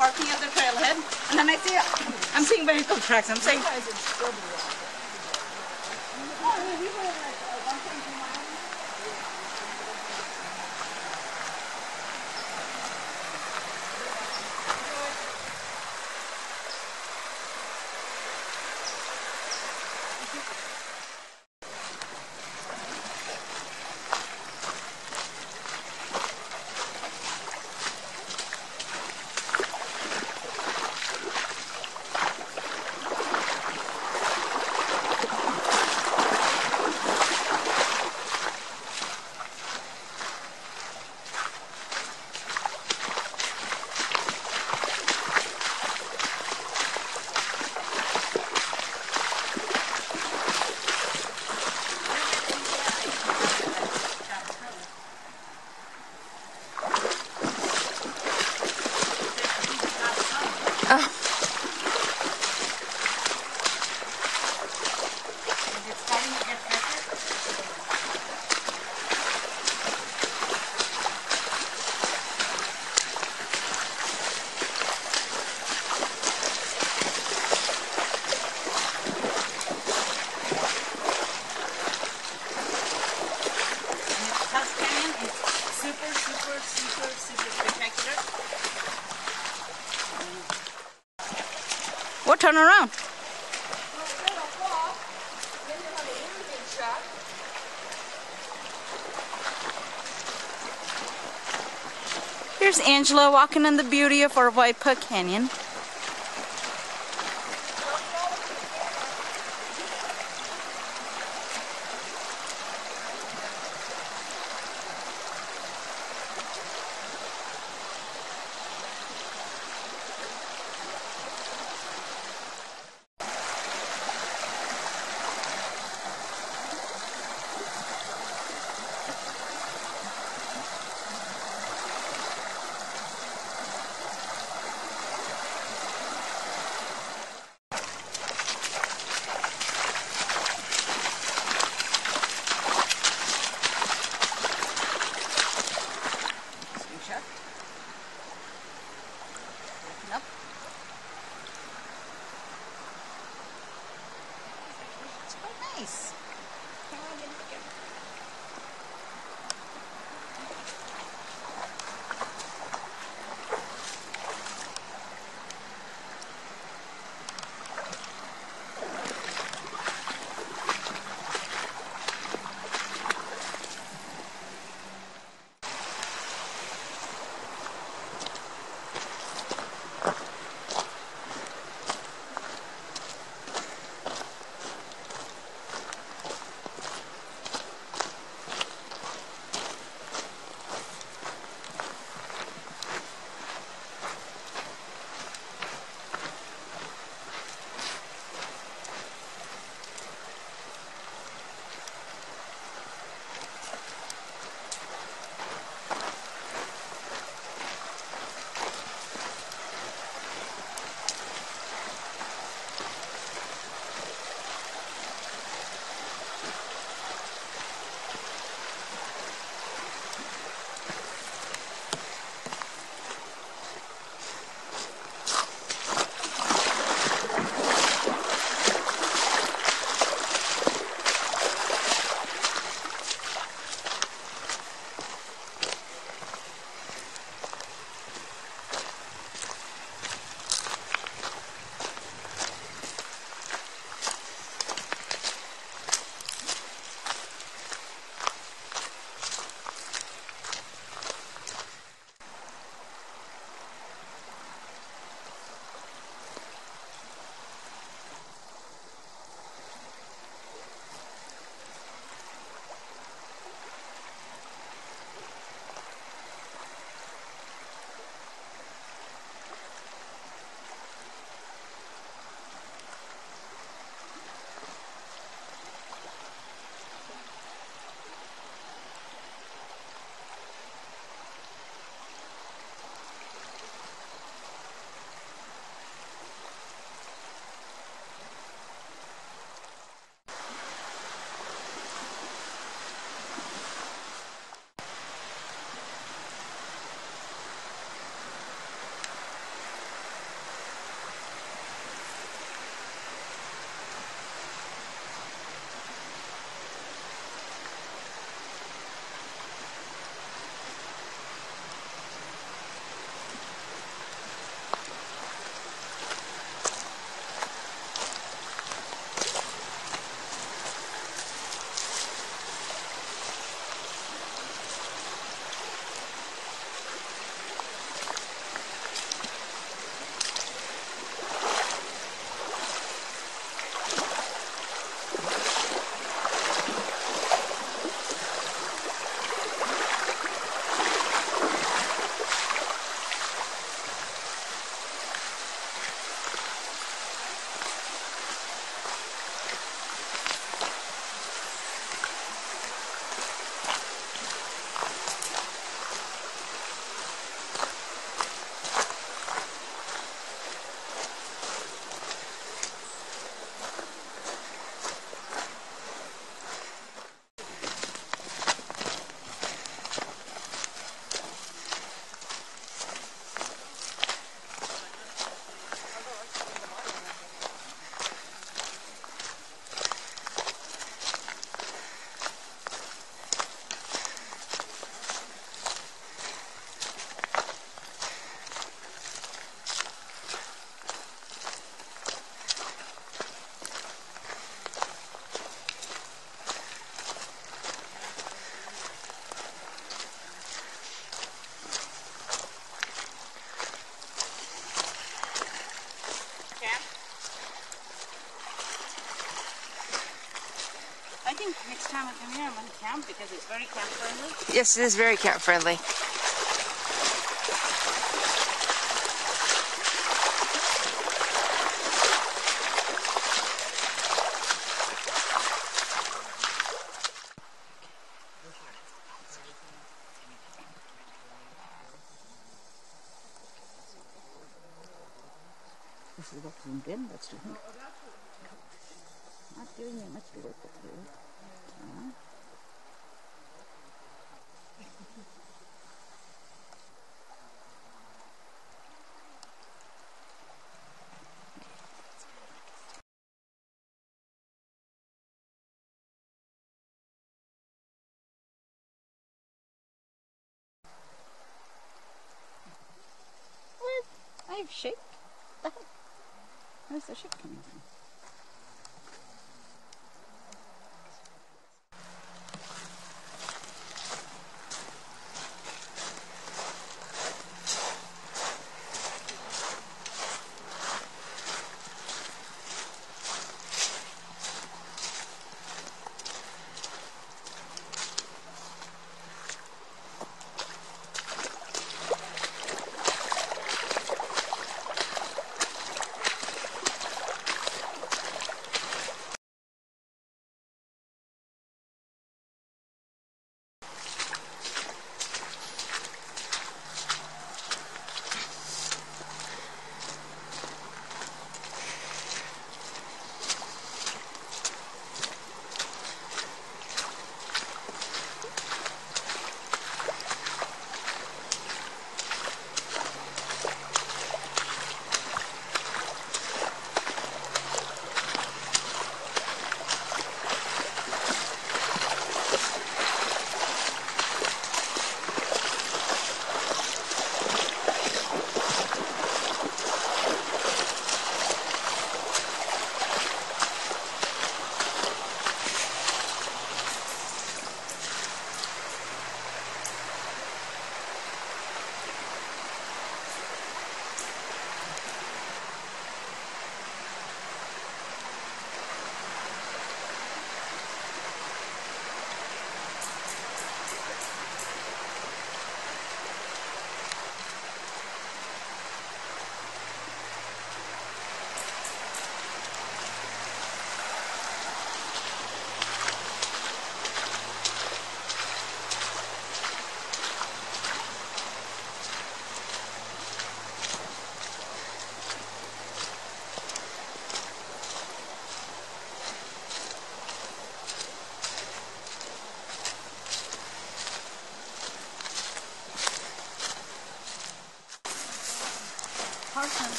parking at the trailhead, and then I see, I'm seeing vehicle tracks. I'm saying, we'll turn around. Here's Angela walking in the beauty of Aravaipa Canyon. Nice. Next time I come here, I'm going to camp because it's very camp friendly. Yes, it is very camp friendly. This is what's in them, that's doing it. Not doing it much work up here. Well, I've shaped that. Where's the ship coming from?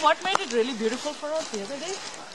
What made it really beautiful for us the other day?